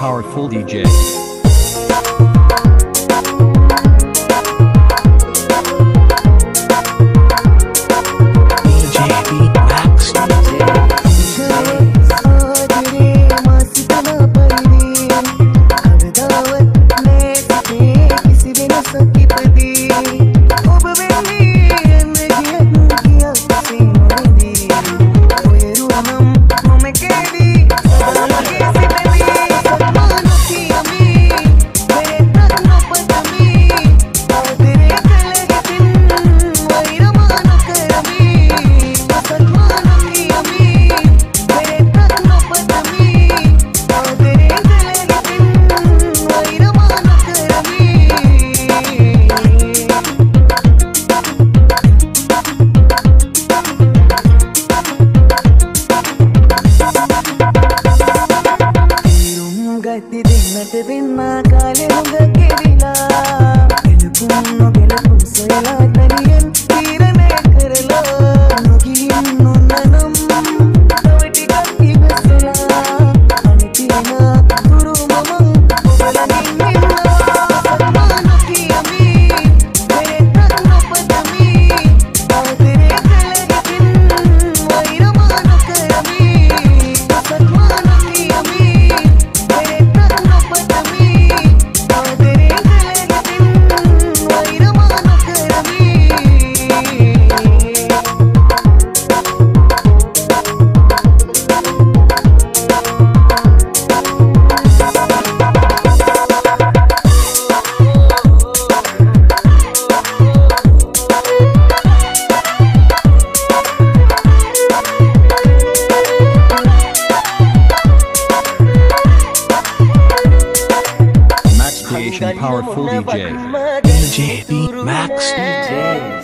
Powerful DJ. production powered full DJ. DJ Max. DJ.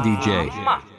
DJ.